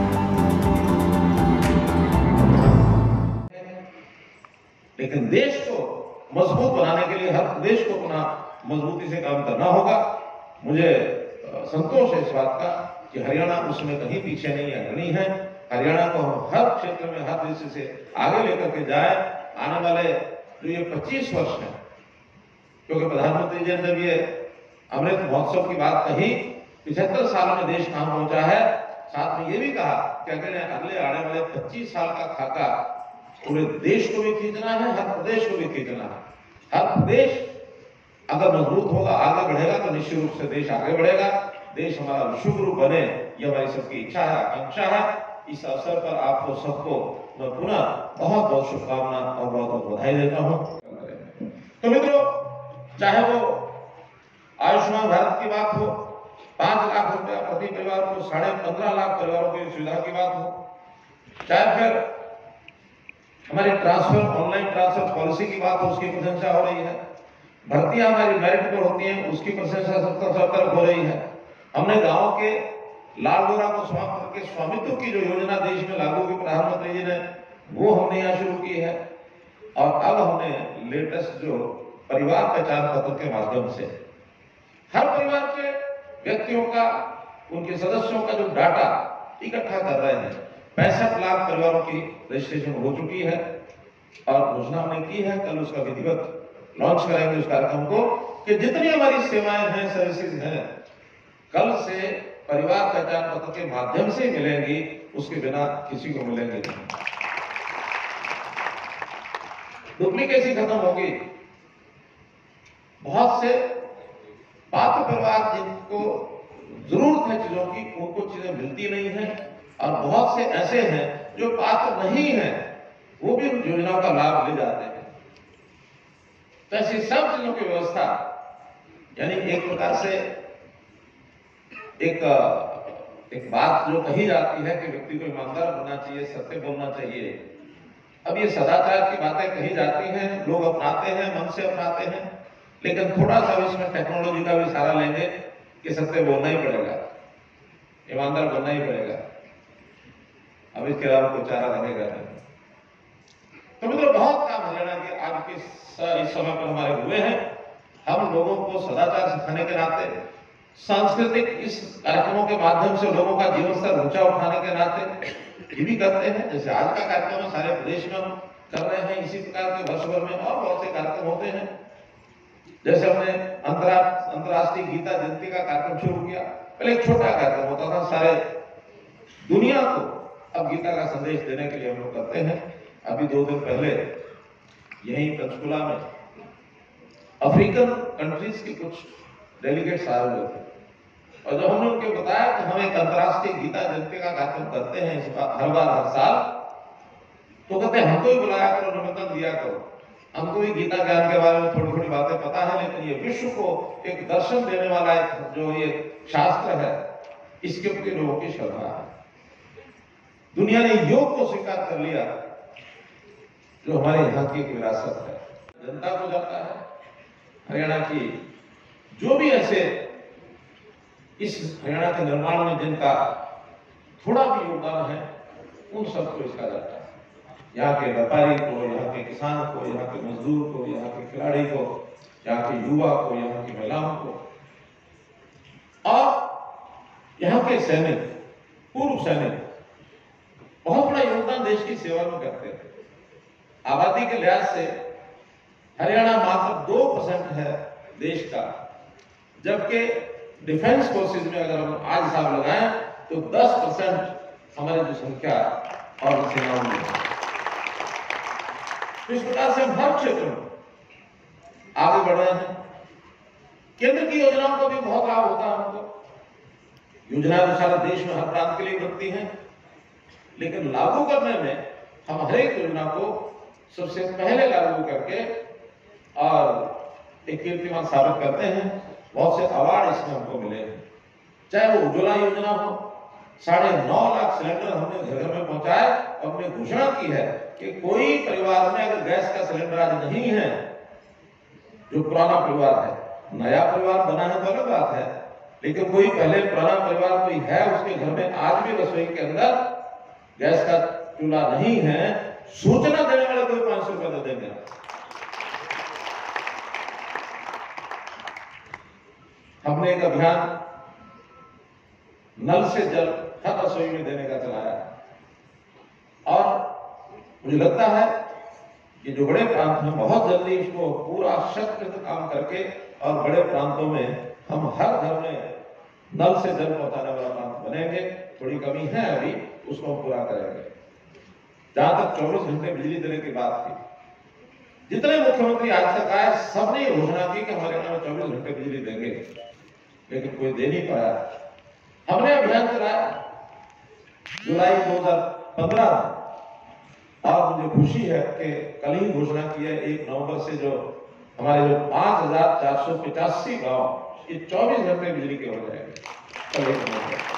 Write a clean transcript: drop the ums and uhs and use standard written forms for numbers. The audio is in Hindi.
लेकिन देश को मजबूत बनाने के लिए हर देश को अपना मजबूती से काम करना होगा। मुझे संतोष है इस बात का कि हरियाणा उसमें कहीं पीछे नहीं अग्रणी है। हरियाणा को हर क्षेत्र में हर दृष्टि से आगे लेकर के जाए। आने वाले जो ये 25 वर्ष है, क्योंकि प्रधानमंत्री जी ने ये अमृत महोत्सव की बात कही, 75 सालों में देश कहाँ पहुंचा है, साथ में ये भी कहा कि अगले आने वाले 25 साल का खाका पूरे देश को भी खींचना है, हर प्रदेश को भी खींचना है। हर प्रदेश अगर मजबूत होगा, आगे बढ़ेगा तो निश्चित रूप से देश आगे बढ़ेगा। देश हमारा विश्वगुरु बने, ये हमारी सबकी इच्छा है, आकांक्षा है। इस अवसर पर आपको सबको मैं पुनः बहुत बहुत शुभकामना और बहुत बहुत बधाई देता हूँ। तो मित्रों, चाहे वो आयुष्मान भारत की बात हो, 5 लाख रुपया प्रति परिवार को 15.5 लाख परिवारों की सुविधा की बात हो, चाहे फिर हमारी ऑनलाइन ट्रांसफर पॉलिसी की बात हो, उसकी प्रशंसा हो रही है। भर्तियां हमारी मेरिट पर होती हैं, उसकी प्रशंसा सब तरफ हो रही है। हमने गाँव के लालडोरा को समाप्त करके स्वामित्व की जो योजना देश में लागू की प्रधानमंत्री जी ने, वो हमने यहाँ शुरू की है। और अब हमने लेटेस्ट जो परिवार पहचान पत्र के माध्यम से हर परिवार के व्यक्तियों का, उनके सदस्यों का जो डाटा इकट्ठा कर रहे हैं, 65 लाख परिवारों की रजिस्ट्रेशन हो चुकी है। और घोषणा हमने की है, कल उसका विधिवत लॉन्च करेंगे उस कार्यक्रम को, कि जितनी हमारी सेवाएं हैं, सर्विसेज हैं, कल से परिवार पहचान पत्र के माध्यम से मिलेंगी, उसके बिना किसी को मिलेंगे नहीं। डुप्लीकेसी खत्म होगी। बहुत से पात्र परिवार जिनको जरूरत है चीजों की, उनको चीजें मिलती नहीं है, और बहुत से ऐसे हैं जो पात्र नहीं है, वो भी उन योजनाओं का लाभ ले जाते हैं। तो ऐसी सब चीजों की व्यवस्था, यानी एक प्रकार से एक बात जो कही जाती है कि व्यक्ति को ईमानदार होना चाहिए, सत्य बोलना चाहिए। अब ये सदाचार की बातें कही जाती हैं, लोग अपनाते हैं, मन से अपनाते हैं, लेकिन थोड़ा सा इसमें टेक्नोलॉजी का भी सहारा लेंगे कि सत्य बोलना ही पड़ेगा, ईमानदार बनना ही पड़ेगा। अब इसके अलावा कोई चारा रहेगा नहीं। तो मित्रों, बहुत काम हरियाणा के आज के इस समय पर हमारे हुए हैं। हम लोगों को सदाचार सिखाने के नाते, सांस्कृतिक इस कार्यक्रमों के माध्यम से लोगों का जीवन स्तर ऊंचा उठाने के नाते ये भी करते हैं, जैसे आज का कार्यक्रम सारे प्रदेश में हम कर रहे हैं। इसी प्रकार के वर्ष भर में और बहुत से कार्यक्रम होते हैं। जैसे हमने अंतरराष्ट्रीय गीता जयंती का कार्यक्रम शुरू किया। पहले एक छोटा कार्यक्रम होता था, सारे दुनिया को अब गीता का संदेश देने के लिए हम लोग करते हैं। अभी 2 दिन पहले यही पंचकुला में अफ्रीकन कंट्रीज के कुछ डेलीगेट्स आए हुए थे, और जब हमने उनको बताया कि हम एक अंतरराष्ट्रीय गीता जयंती का कार्यक्रम करते हैं हर बार हर साल, तो कहते हमको भी बुलाया करो, निमंत्रण दिया करो, हमको भी गीता ज्ञान के बारे में थोड़ी थोड़ी बातें पता है, लेकिन ये विश्व को एक दर्शन देने वाला एक जो ये शास्त्र है, इसके प्रति लोगों की श्रद्धा है। दुनिया ने योग को स्वीकार कर लिया, जो हमारे यहाँ की एक विरासत है। जनता को जाता है हरियाणा की जो भी ऐसे इस हरियाणा के निर्माण में जिनका थोड़ा भी योगदान है, उन सबको इसका जाता है। यहाँ के व्यापारी को, यहाँ के किसान को, यहाँ के मजदूर को, यहाँ के खिलाड़ी को, यहाँ के युवा को, यहाँ की महिलाओं को, और यहाँ के सैनिक, पूर्व सैनिक बहुत बड़ा योगदान देश की सेवा में करते हैं। आबादी के लिहाज से हरियाणा मात्र 2% है देश का, जबकि डिफेंस फोर्सेज में अगर हम आज हिसाब लगाएं तो 10% हमारी जो संख्या और सेनाओं में। इस प्रकार से हम हर क्षेत्र में आगे बढ़ रहे हैं। केंद्र की योजनाओं को भी बहुत लाभ होता है। हमको योजनाएं तो सारा देश में हर प्रांत के लिए बनती हैं, लेकिन लागू करने में हम हर एक योजना को सबसे पहले लागू करके और एक कीर्तिमान साबित करते हैं। बहुत से अवार्ड इसमें हमको मिले हैं, चाहे वो उज्ज्वला योजना हो, 9.5 लाख सिलेंडर हमने घर घर में पहुंचाए। और हमने घोषणा की है कि कोई परिवार में अगर गैस का सिलेंडर आज नहीं है, जो पुराना परिवार है, नया परिवार बना है तो अलग बात है, लेकिन कोई पहले पुराना परिवार कोई है उसके घर में आज भी रसोई के अंदर गैस का चूल्हा नहीं है, सूचना देने वाला कोई 500 रुपए दे देंगे। हमने एक अभियान नल से जल हर रसोई में देने का चलाया है और मुझे लगता है कि जो बड़े प्रांत हैं बहुत जल्दी इसको पूरा शत प्रतिशत काम करके और बड़े प्रांतों में हम हर घर में नल से जल पहुंचाने वाला प्रांत बनेंगे। थोड़ी कमी है अभी, उसको हम पूरा करेंगे। जहां तक 24 घंटे बिजली देने की बात थी, जितने मुख्यमंत्री आज तक आए सबने घोषणा की कि हमारे यहाँ 24 घंटे बिजली देंगे, लेकिन कोई दे नहीं पाया। हमने अभियान चलाया जुलाई 2015 और मुझे खुशी है कि कल ही घोषणा की है 1 नवंबर से जो हमारे जो 5485 गाँव 24 घंटे बिजली के हो जाएंगे।